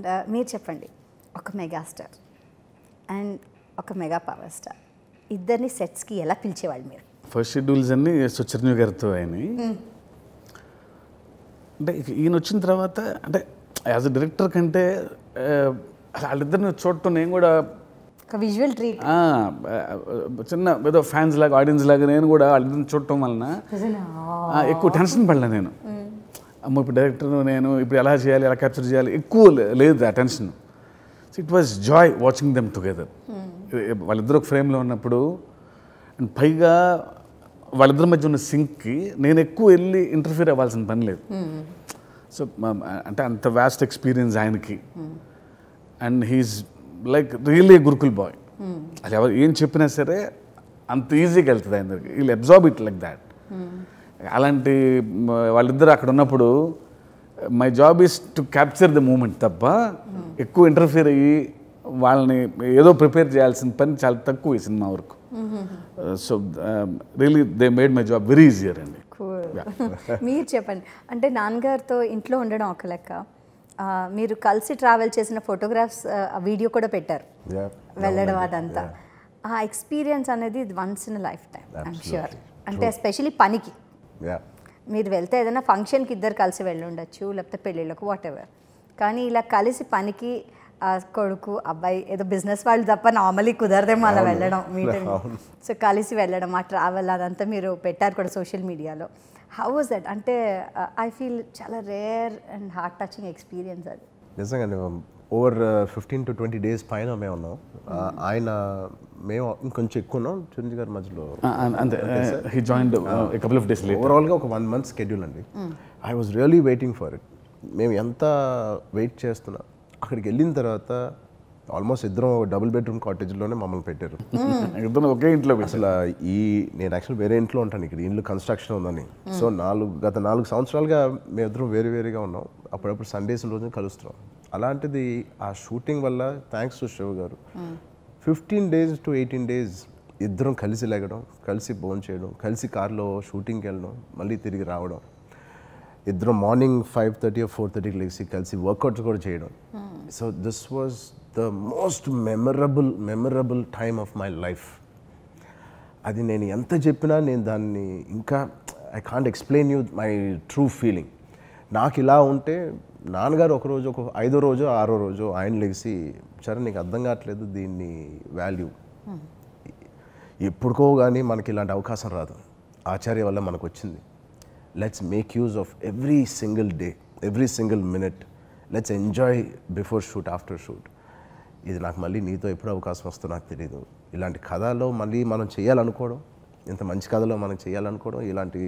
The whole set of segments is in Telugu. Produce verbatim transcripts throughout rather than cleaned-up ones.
అండ్ మీరు చెప్పండి, ఒక మెగాస్టార్ అండ్ ఒక మెగా పవర్ స్టార్ ఇద్దరిని సెట్స్కి ఎలా పిలిచేవాళ్ళు మీరు? ఫస్ట్ షెడ్యూల్స్ అన్నీ సుచర్ణ్య గారితో అయినాయి. అంటే ఈయన వచ్చిన తర్వాత అంటే యాజ్ అ డైరెక్టర్ కంటే వాళ్ళిద్దరిని చూడటం నేను కూడా విజువల్ ట్రీట్ చిన్న ఏదో ఫ్యాన్స్ లాగా ఆడియన్స్ లాగా నేను కూడా వాళ్ళిద్దరిని చూడటం వలన ఎక్కువ టెన్షన్ పడలే. నేను అమ్మ ఇప్పుడు డైరెక్టర్ నేను ఇప్పుడు ఎలా చేయాలి ఎలా క్యాప్చర్ చేయాలి ఎక్కువ లేదు ఆ tension. So it was joy watching them together. వాళ్ళిద్దరు ఒక ఫ్రేమ్లో ఉన్నప్పుడు అండ్ పైగా వాళ్ళిద్దరి మధ్య ఉన్న సింక్కి నేను ఎక్కువ వెళ్ళి ఇంటర్ఫీర్ అవ్వాల్సిన పని లేదు. సో అంటే అంత వ్యాస్ట్ ఎక్స్పీరియన్స్ ఆయనకి and he's like really gurukul boy. అది ఎవరు ఏం చెప్పినా సరే అంత ఈజీగా వెళ్తుంది ఆయన దగ్గరికి. వీళ్ళు అబ్జార్బ్ ఇట్ లైక్ దాట్. అలాంటి వాళ్ళిద్దరు అక్కడ ఉన్నప్పుడు my job is to capture the moment తప్ప ఎక్కువ ఇంటర్ఫీర్ అయ్యి వాళ్ళని ఏదో ప్రిపేర్ చేయాల్సిన పని చాలా తక్కువ ఈ సినిమా వరకు. So really they made my job very easier అండి. మీరు చెప్పండి, అంటే నాన్నగారితో ఇంట్లో ఉండడం ఒక లెక్క, మీరు కలిసి ట్రావెల్ చేసిన ఫోటోగ్రాఫ్స్ వీడియో కూడా పెట్టారు వెళ్ళడం, అదంతా ఆ ఎక్స్పీరియన్స్ అనేది once in life time I'm sure. అంటే ఎస్పెషలీ పనికి మీరు వెళ్తే ఏదైనా ఫంక్షన్కి ఇద్దరు కలిసి వెళ్ళి ఉండొచ్చు, లేకపోతే పెళ్ళిళ్ళకు వాట్ ఎవర్, కానీ ఇలా కలిసి పనికి కొడుకు అబ్బాయి ఏదో బిజినెస్ వాళ్ళు తప్ప నార్మలీ కుదరదేమో అలా వెళ్ళడం మీటింగ్. సో కలిసి వెళ్ళడం ఆ ట్రావెల్ అదంతా మీరు పెట్టారు కూడా సోషల్ మీడియాలో. How was that? అంటే ఐ ఫీల్ చాలా rare and heart touching experience అది. నిజంగా over fifteen to twenty days పైన మేము ఉన్నాం. ఆయన మేము ఇంకొంచెం ఎక్కువ ఉన్నాం చిరంజీవి గారి మధ్యలో. ఓవరాల్గా ఒక వన్ మంత్ షెడ్యూల్ అండి. I was really waiting for it. మేము ఎంత వెయిట్ చేస్తున్నాం. అక్కడికి వెళ్ళిన తర్వాత ఆల్మోస్ట్ ఇద్దరం డబుల్ బెడ్రూమ్ కాటేజ్లోనే మమ్మల్ని పెట్టారు. ఇద్దరు ఒకే ఇంట్లో. అసలు ఈ నేను యాక్చువల్ వేరే ఇంట్లో ఉంటాను, ఇక్కడ ఇల్లు కన్స్ట్రక్షన్ ఉందని. సో నాలుగు గత నాలుగు సంవత్సరాలుగా మేమిద్దరం వేరు వేరుగా ఉన్నాం. అప్పుడప్పుడు సండేస్ రోజున కలుస్తున్నాం. అలాంటిది ఆ షూటింగ్ వల్ల థ్యాంక్స్ టు శివగారు fifteen days to eighteen days ఇద్దరం కలిసి లేగడం, కలిసి భోజనం చేయడం, కలిసి కార్లో షూటింగ్కి వెళ్ళడం, మళ్ళీ తిరిగి రావడం, ఇద్దరం మార్నింగ్ ఫైవ్ థర్టీ ఫోర్ థర్టీకి లేచి కలిసి వర్కౌట్స్ కూడా చేయడం. So this was the most memorable memorable time of my life. అది నేను ఎంత చెప్పినా నేను దాన్ని ఇంకా I can't explain you my true feeling. నాకు ఇలా ఉంటే నాన్నగారు ఒకరోజు ఒక ఐదో రోజు ఆరో రోజు ఆయన లేచి, సరే నీకు అర్థం కావట్లేదు దీన్ని వాల్యూ, ఎప్పుడుకో కానీ మనకి ఇలాంటి అవకాశం రాదు, ఆచార్య వల్ల మనకు వచ్చింది, let's make use of every single day, every single minute, let's enjoy before shoot after shoot. ఇది నాకు మళ్ళీ నీతో ఎప్పుడు అవకాశం వస్తుందో నాకు తెలియదు. ఇలాంటి కథలో మళ్ళీ మనం చేయాలనుకోవడం, ఇంత మంచి కథలో మనం చేయాలనుకోవడం, ఇలాంటి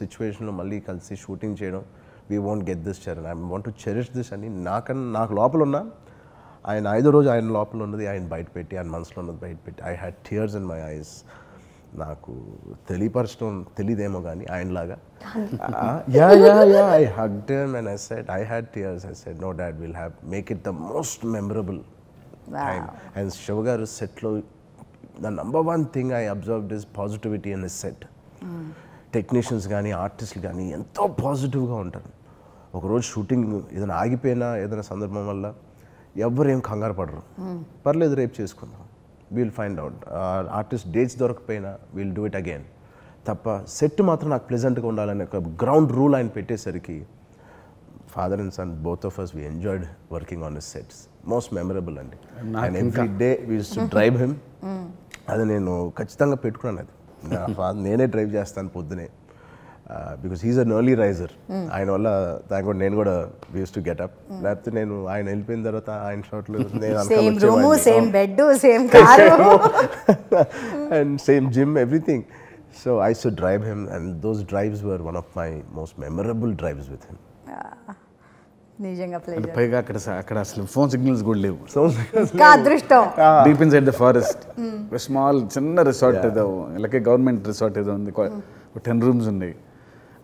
సిచ్యువేషన్లో మళ్ళీ కలిసి షూటింగ్ చేయడం, we want get this Charan, I want to cherish this అని నాకన్నా నాకు లోపల ఉన్న ఆయన ఐదో రోజు ఆయన లోపల ఉన్నది ఆయన బయటపెట్టి, ఆయన మనసులో ఉన్నది బయటపెట్టి, I had tears in my eyes. నాకు తెలియపరచడం తెలియదేమో కానీ ఆయనలాగా yeah yeah yeah I hugged him and I said I had tears. I said no dad will have make it the most memorable time. And శివగారు సెట్లో the number one thing I observed is positivity in his set. Technicians కానీ ఆర్టిస్టులు కానీ ఎంతో పాజిటివ్గా ఉంటారు. ఒకరోజు షూటింగ్ ఏదైనా ఆగిపోయినా ఏదైనా సందర్భం వల్ల ఎవరు ఏం కంగారు పడరు, పర్లేదు రేపు చేసుకుందాం, we'll find out, artist dates దొరకపోయినా వీల్ డూ ఇట్ అగైన్ తప్ప సెట్ మాత్రం నాకు ప్లెజెంట్గా ఉండాలని ఒక గ్రౌండ్ రూల్ ఆయన పెట్టేసరికి father and son both of us we enjoyed working on his sets. Most memorable అండి. And every day we used to drive him. అది నేను ఖచ్చితంగా పెట్టుకున్నాను. అది నా ఫాదర్ నేనే డ్రైవ్ చేస్తాను పొద్దునే, because he's an early riser. ఆయన వల్ల దాని కూడా నేను కూడా we used to get up. లేకపోతే నేను ఆయన వెళ్ళిపోయిన తర్వాత ఆయన షాట్లో and same gym everything. So I used to drive him and those drives were one of my most memorable drives with him. నిజంగా పైగా అక్కడ అక్కడ అసలు ఫోన్ సిగ్నల్స్ కూడా లేవు. Deep inside the forest small చిన్న రిసార్ట్ ఏదో ఇలాగే గవర్నమెంట్ రిసార్ట్ ఏదో ఉంది, టెన్ రూమ్స్ ఉన్నాయి.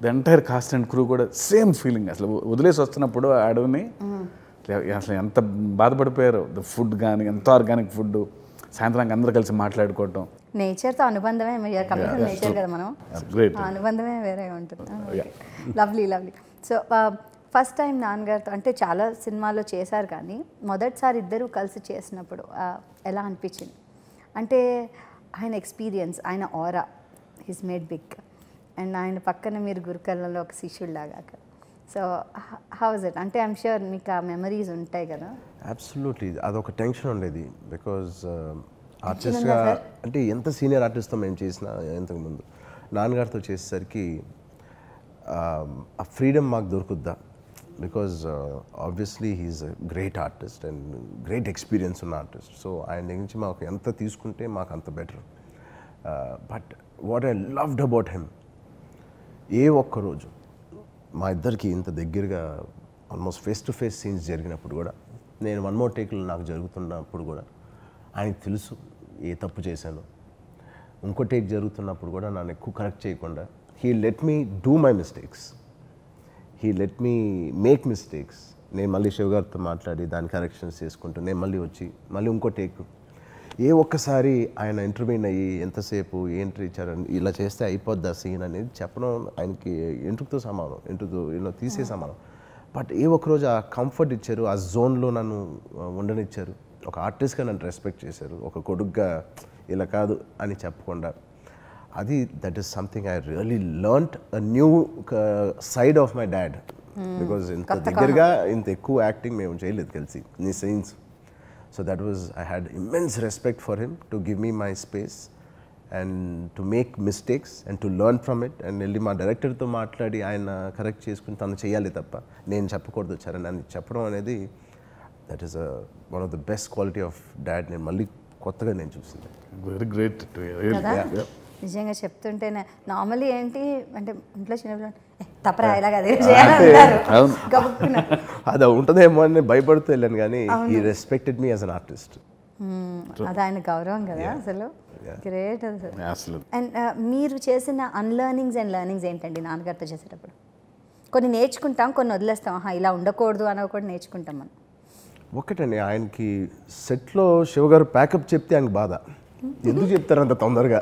the entire cast and crew got the same feeling. Asla, udle swastana podo adoni. Asla, anta baad bad pair the food gani, anta organic food do. Sayanthram andar kalsi maatlaad koto. Nature tha anubandhame me yaar coming from nature kada mano. Great. Anubandhame vera untundi. Lovely, lovely. So. Uh, First time Nangar ante chala cinemaalo chesaru gaani modatisari iddaru kalisi chesinappudu ela anpichindi ante ayana experience ayana aura he's made big and ayana pakkana meer gurukallalo oka shishulu laga so how is it ante I'm sure meeku memories untayi kada absolutely adoka tension undi because uh, artist ga ante enta senior artist tho mem chesina entaku mundu Nangar tho chesesariki a freedom mark dorukudda because uh, obviously he's a great artist and great experience on artist so I think maaku enta teeskunte maaku anta better uh, but what I loved about him ee okka roju ma iddarki inta deggerga almost face to face scenes jariginappudu kuda nenu one more take lo naaku jarugutunnappudu kuda ayiniki telusu ee tappu chesanu inko take jarugutunnappudu kuda nanu ekku correct cheyakunda he let me do my mistakes. He let me make mistakes. నేను మళ్ళీ శివగారు తో మాట్లాడి దాని కరెక్షన్స్ చేసుకుంటూ నేను మళ్ళీ వచ్చి మళ్ళీ ఇంకో టేక్ ఏ ఒక్కసారి ఆయన ఇంటర్వ్యూన్ అయ్యి ఎంతసేపు ఏంట్రీ ఇచ్చారని ఇలా చేస్తే అయిపోద్దా సీన్ అనేది చెప్పడం ఆయనకి ఎంట్రుతో సమానం ఎంట్రుతో ఇలా తీసే సమానం బట్ ఏ ఒక్కరోజు ఆ కంఫర్ట్ ఇచ్చారు ఆ జోన్లో నన్ను ఉండనిచ్చారు ఒక ఆర్టిస్ట్గా నన్ను రెస్పెక్ట్ చేశారు ఒక కొడుగ్గా ఇలా కాదు అని చెప్పకుండా Adi, that is something I really learnt a new uh, side of my dad mm. because in Digirga in the co acting me uncheyaledu kalisi nee scenes so that was I had immense respect for him to give me my space and to make mistakes and to learn from it and elli ma director tho maatladi ayana correct cheskuni tanu cheyali tappa nenu cheppakodu charana ani cheppadam anedi that is a one of the best quality of dad nenu malli kottaga nenu chustunna very great to hear really. yeah, yeah. నిజంగా చెప్తుంటేనే నార్మల్లీ ఏంటి అంటే ఇంట్లో చిన్నప్పుడు తప్పరా ఇలాగ అదే చేయాలంటారు అది ఉంటుందేమో అని భయపడుతూ వెళ్ళాను కానీ he respected me as an artist అది ఆయన గౌరవం కదా అసలు గ్రేట్ అసలు అండ్ మీరు చేసిన అన్లర్నింగ్స్ అండ్ లర్నింగ్స్ ఏంటండి నాన్నగారితో చేసేటప్పుడు కొన్ని నేర్చుకుంటాం కొన్ని వదిలేస్తాం ఇలా ఉండకూడదు అని కూడా నేర్చుకుంటాం మనం ఒకటండి ఆయనకి సెట్లో శివగారు ప్యాకప్ చెప్తే ఆయనకి బాధ ఎందుకు చెప్తారంత తొందరగా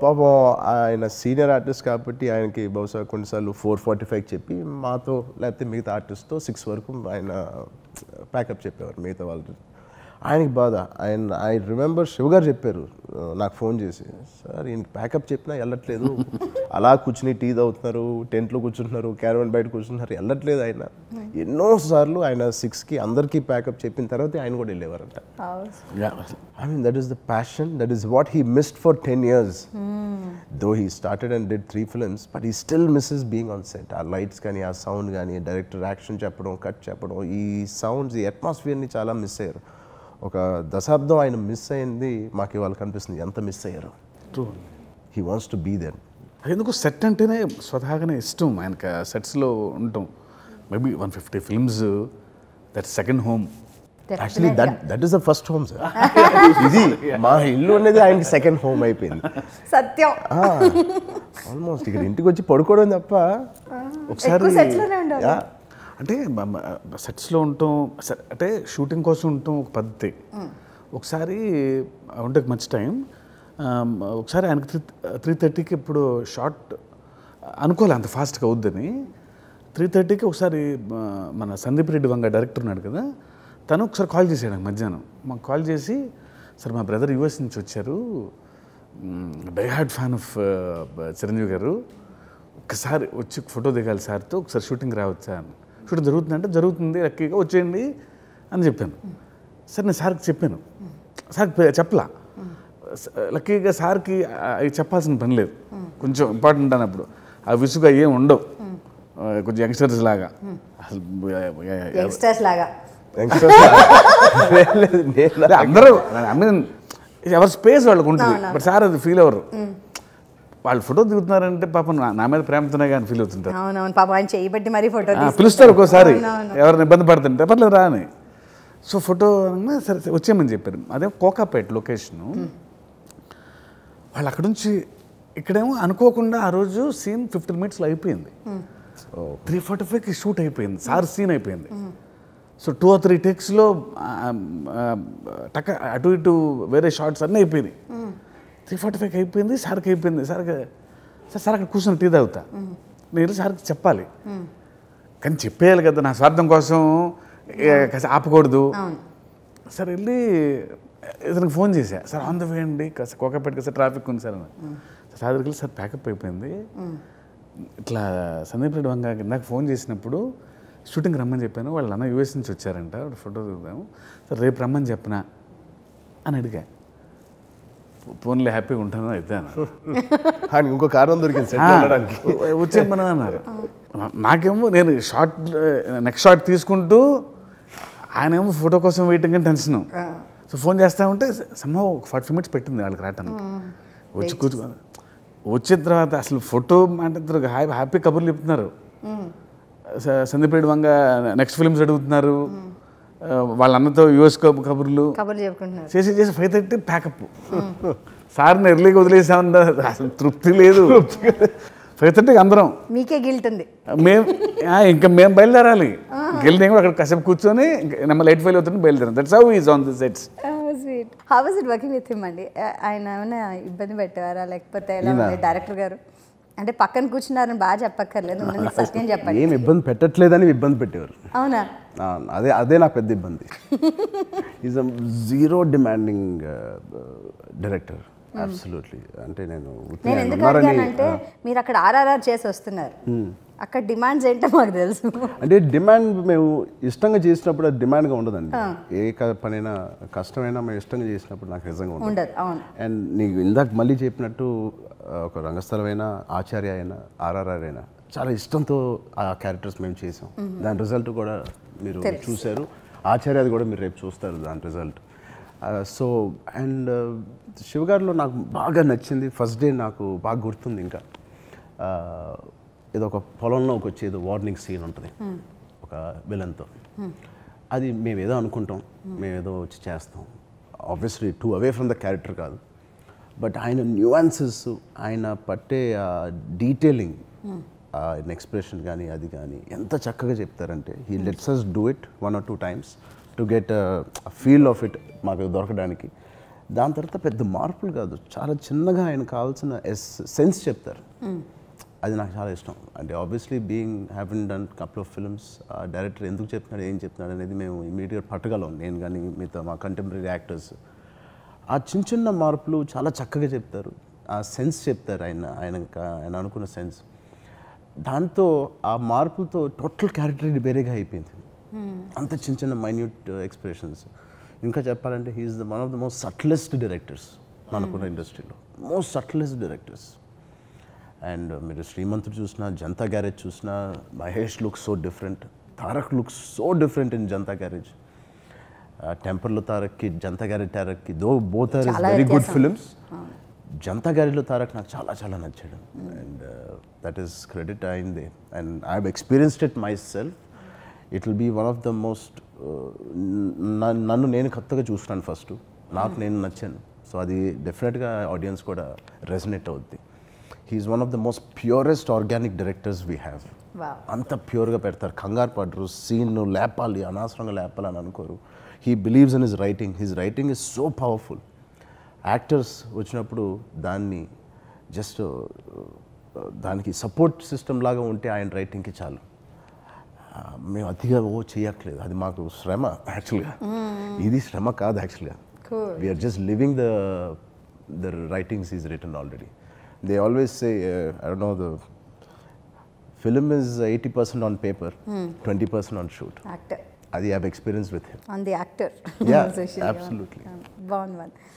పాపం ఆయన సీనియర్ ఆర్టిస్ట్ కాబట్టి ఆయనకి బహుశా కొన్నిసార్లు ఫోర్ ఫార్టీ ఫైవ్ చెప్పి మాతో లేకపోతే మిగతా ఆర్టిస్ట్తో సిక్స్ వరకు ఆయన ప్యాకప్ చెప్పేవారు మిగతా వాళ్ళు ఆయనకి బాధ ఆయన ఐ రిమెంబర్ శివగారు చెప్పారు నాకు ఫోన్ చేసి సార్ ఈయన ప్యాకప్ చెప్పినా వెళ్ళట్లేదు అలా కూర్చుని టీ తాగుతున్నారు టెంట్లో కూర్చుంటున్నారు క్యారవాన్ బయట కూర్చుంటున్నారు వెళ్ళట్లేదు ఆయన ఎన్నోసార్లు ఆయన సిక్స్కి అందరికీ ప్యాకప్ చెప్పిన తర్వాత ఆయన కూడా వెళ్ళేవారంట I mean that is the passion that is what he missed for ten years though he started and did three films but he still misses being on set ఆ లైట్స్ కానీ ఆ సౌండ్ కానీ డైరెక్టర్ యాక్షన్ చెప్పడం కట్ చెప్పడం ఈ సౌండ్స్ ఈ అట్మాస్ఫియర్ని చాలా మిస్ అయ్యారు ఒక దశాబ్దం ఆయన మిస్ అయింది మాకు ఇవాళ కనిపిస్తుంది ఎంత మిస్ అయ్యారు true he wants to be then ఎందుకు సెట్ అంటేనే స్వతహాగానే ఇష్టం ఆయనకు సెట్స్లో ఉంటాం maybe one fifty films that second home actually that that is the first home sir ఇది మా ఇల్లు అనేది ఆయనకి సెకండ్ హోమ్ అయిపోయింది సత్యం ఆల్మోస్ట్ ఇక్కడ ఇంటికి వచ్చి పడుకోవడం తప్ప ఒకసారి అంటే సెట్స్లో ఉంటాం అంటే షూటింగ్ కోసం ఉంటాం ఒక పద్ధతి ఒకసారి ఉంటే మంచి టైం ఒకసారి ఆయనకి త్రీ త్రీ థర్టీకి ఇప్పుడు షార్ట్ అనుకోలే అంత ఫాస్ట్గా అవుద్దని త్రీ థర్టీకి ఒకసారి మన సందీప్ రెడ్డి వంగ డైరెక్టర్ ఉన్నాడు కదా తను ఒకసారి కాల్ చేశాడు నాకు మధ్యాహ్నం మాకు కాల్ చేసి సార్ మా బ్రదర్ యూఎస్ నుంచి వచ్చారు die hard fan of Chiranjeevi garu ఒకసారి వచ్చి ఫోటో దిగాలి సార్తో ఒకసారి షూటింగ్ రావచ్చా అని షూటింగ్ జరుగుతుందంటే జరుగుతుంది లక్కీగా వచ్చేయండి అని చెప్పాను సార్ నేను సార్కి చెప్పాను సార్కి చెప్పలా లక్కీగా సార్కి అవి చెప్పాల్సిన పని లేదు కొంచెం ఇంపార్టెంట్ అన్నప్పుడు ఆ విసుగా ఏం ఉండవు కొంచెం యంగ్స్టర్స్ లాగా అందరూ ఐ మీన్ ఎవరి స్పేస్ వాళ్ళకు ఉంటుంది బట్ సార్ అది ఫీల్ అవ్వరు వాళ్ళు ఫోటో దిగుతున్నారంటే పాపం నా మీద ప్రేమతోనే కానీ ఫీల్ అవుతుంటారు పిలుస్తారు ఒక్కోసారి ఎవరిని ఇబ్బంది పడుతుంటే పర్లేదు రా అని So photo, I said, "What's your name?" That is Kokapet location. Well, I couldn't see. Ikde mo anukokunda arojo scene fifteen minutes live payende. So three forty five ki shoot live payende. Sar scene live payende. So two or three takes lo, taka atu itu very short sir live payende. Three forty five live payende, sar live payende, sar ka, sir sar ka cushion tida uta. Neeru sar chappali. Kan chappal ka dana sardam koso. Because I have to sir, I phone sir, on the way, because Kokapet traffic concern. Sir, I sir pack up. I phone shooting Raman Japan. Well, I U S in Sucharanta, photos sir, Ray Raman Japan. And I happy. I I am photo కోసం waiting and tension. So phone చేస్తా ఉంటే somehow forty minutes పెట్టింది వాళ్ళకి రావడానికి. వచ్చి కూర్చున్నారు. వచ్చిన తర్వాత అసలు ఫోటో అంటే హ్యాపీ కబుర్లు చెప్తున్నారు. సందీప్ రెడ్డి వంగ నెక్స్ట్ ఫిల్మ్స్ అడుగుతున్నారు. వాళ్ళ అన్నతో యూఎస్ కబుర్లు కబుర్లు చెప్పుకుంటున్నారు. చేసి చేసి five thirty ప్యాకప్. సార్ని ఎర్లీగా వదిలేసామన్నా అసలు తృప్తి లేదు. ఫైవ్ థర్టీకి అందరం మీకే గిల్ట్ ఉంది మేము ఇంకా మేము బయలుదేరాలి గిల్ట్ నేను అక్కడ కాసేపు కూర్చొని నమ్మ లైట్ ఫెయిల్ అవుతుంటే బయలుదేరాం that's how he is on the sets how was it how was it working with him అండి ఆయన ఏమైనా ఇబ్బంది పెట్టారా లేకపోతే ఎలా ఉంది డైరెక్టర్ గారు అంటే పక్కన కూర్చున్నారని బాగా చెప్పక్కర్లేదు నేను సత్యం చెప్పండి ఏం ఇబ్బంది పెట్టట్లేదని ఇబ్బంది పెట్టేవారు అవునా అదే అదే నా పెద్ద ఇబ్బంది is a zero demanding director absolutely అంటే నేను నేను ఎందుకంటే మీరు అక్కడ ఆర్ఆర్ఆర్ చేసి వస్తున్నారు అక్కడ డిమాండ్స్ ఏంటో నాకు తెలుసు అంటే డిమాండ్ మేము ఇష్టంగా చేసినప్పుడు అది డిమాండ్గా ఉండదండి ఏ పనైనా కష్టమైనా మేము ఇష్టంగా చేసినప్పుడు నాకు నిజంగా ఉండదు అండ్ నీకు ఇందాక మళ్ళీ చెప్పినట్టు ఒక రంగస్థలమైనా ఆచార్య అయినా ఆర్ఆర్ఆర్ అయినా చాలా ఇష్టంతో ఆ క్యారెక్టర్స్ మేము చేసాం దాని రిజల్ట్ కూడా మీరు చూశారు ఆచార్య అది కూడా మీరు రేపు చూస్తారు దాని రిజల్ట్ సో అండ్ శివగారులో నాకు బాగా నచ్చింది ఫస్ట్ డే నాకు బాగా గుర్తుంది ఇంకా ఏదో ఒక పొలంలో ఒక వచ్చేది వార్నింగ్ సీన్ ఉంటుంది ఒక విలన్తో అది మేమేదో అనుకుంటాం మేమేదో వచ్చి చేస్తాం obviously too away from the character కాదు బట్ ఆయన న్యూయాన్సెస్ ఆయన పట్టే డీటెయిలింగ్ ఆయన ఎక్స్ప్రెషన్ కానీ అది కానీ ఎంత చక్కగా చెప్తారంటే he lets us do it one or two times to get a feel of it మాకు దొరకడానికి దాని తర్వాత పెద్ద మార్పులు కాదు చాలా చిన్నగా ఆయన కావాల్సిన ఎస్ సెన్స్ చెప్తారు అది నాకు చాలా ఇష్టం అంటే obviously being having done couple of films director ఎందుకు చెప్తున్నాడు ఏం చెప్తున్నాడు అనేది మేము ఇమీడియట్గా పట్టగలం నేను కానీ మిగతా మా కంటెంపరీ యాక్టర్స్ ఆ చిన్న చిన్న మార్పులు చాలా చక్కగా చెప్తారు ఆ సెన్స్ చెప్తారు ఆయన ఆయన ఆయన అనుకున్న సెన్స్ దాంతో ఆ మార్పులతో టోటల్ క్యారెక్టర్ వేరేగా అయిపోయింది అంత చిన్న చిన్న మైన్యూట్ ఎక్స్ప్రెషన్స్ ఇంకా చెప్పాలంటే he's the one of the most subtlest directors మనకున్న ఇండస్ట్రీలో మోస్ట్ సట్లెస్ట్ డైరెక్టర్స్ అండ్ మీరు శ్రీమంతుడు చూసినా జనతా గ్యారేజ్ చూసినా Mahesh looks so different Tarak looks so different in Janatha Garage టెంపర్లో తారక్కి జనతా గ్యారేజ్ తారక్కి though both are very good films Janatha గ్యారేజ్లో తారక్ నాకు చాలా చాలా నచ్చాడు అండ్ దట్ ఈస్ క్రెడిట్ అయింది and I have experienced it myself it will be one of the most నన్ను నేను కొత్తగా చూసినాను ఫస్ట్ నాకు నేను నచ్చాను సో అది డెఫినెట్గా ఆడియన్స్ కూడా రెజనేట్ అవుద్ది he's one of the most purest organic directors we have అంత ప్యూర్గా పెడతారు కంగారు పడరు సీన్ లేపాలి అనవసరంగా లేపాలి అని అనుకోరు he believes in his writing his writing is so powerful actors వచ్చినప్పుడు దాన్ని జస్ట్ దానికి సపోర్ట్ సిస్టమ్ లాగా ఉంటే ఆయన రైటింగ్కి చాలు మేము అతిగా ఓ చేయట్లేదు అది మాకు శ్రమ యాక్చువల్గా ఇది శ్రమ కాదు యాక్చువల్గా we are just living the the writings is return already they always say I don't know the film is eighty percent on paper twenty percent on shoot అది I have experience with him on the actor yeah absolutely బాగుంది